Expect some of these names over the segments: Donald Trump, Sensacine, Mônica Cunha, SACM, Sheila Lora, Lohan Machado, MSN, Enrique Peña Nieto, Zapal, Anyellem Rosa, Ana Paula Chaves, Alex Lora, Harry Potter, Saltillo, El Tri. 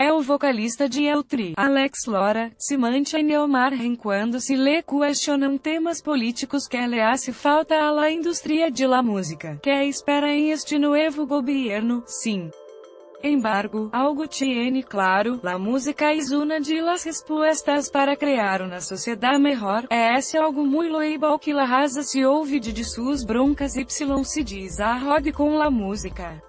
É o vocalista de El Tri, Alex Lora, se mantém ao margen quando se lhe questionam temas políticos que lhe hace falta à la indústria de la música, que espera em este novo governo, sim. Embargo, algo tiene claro, la música es una de las respuestas para crear una sociedad mejor, é esse algo muito loable que la raza se ouve de suas broncas y se diz a rock com la música.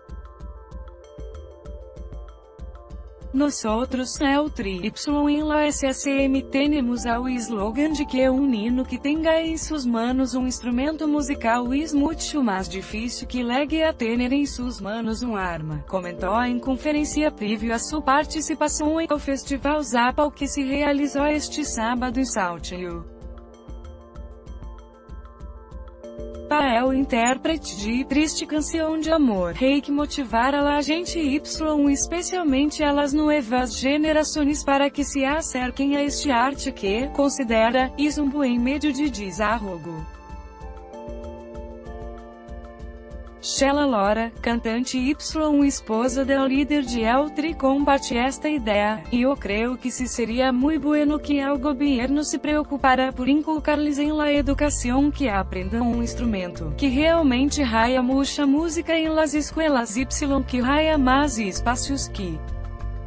Nós outros, El Tri, em la SACM temos ao slogan de que um nino que tenha em suas manos um instrumento musical é muito mais difícil que legue a ter em suas manos um arma, comentou em conferência prévia a sua participação em o Festival Zapal que se realizou este sábado em Saltillo. Para o intérprete de Triste Canção de Amor, rei que motivar a gente y, especialmente elas novas gerações para que se acerquem a este arte que, considera, isumbo em meio de desarrogo. Sheila Lora, cantante y esposa da líder de El Tri, combate esta ideia, e eu creio que se seria muito bueno que o governo se preocupara por inculcar-lhes em la educação que aprendam um instrumento, que realmente raia mucha música em las escolas y que raia mais espaços que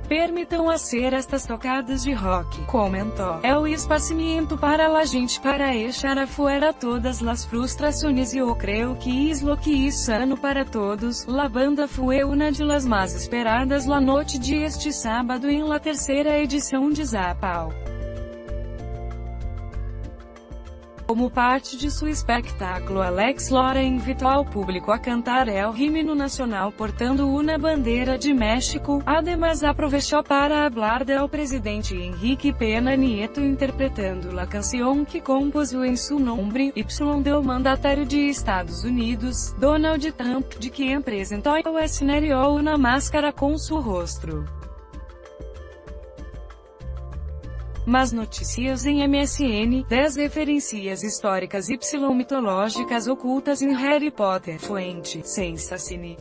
permitam a ser estas tocadas de rock, comentou. É o espaçamento para a gente para echar afuera todas as frustrações e eu creio que es lo que es sano para todos. La banda foi uma de las mais esperadas la noite de este sábado em la terceira edição de Zapal. Como parte de seu espetáculo, Alex Lora invitou ao público a cantar El Himno Nacional portando uma bandeira de México, además aproveitou para falar do presidente Enrique Peña Nieto interpretando a canção que compôs em seu nome, y do mandatário de Estados Unidos, Donald Trump, de que apresentou o escenario uma máscara com seu rosto. Mas notícias em MSN, 10 referências históricas y mitológicas ocultas em Harry Potter, fuente Sensacine.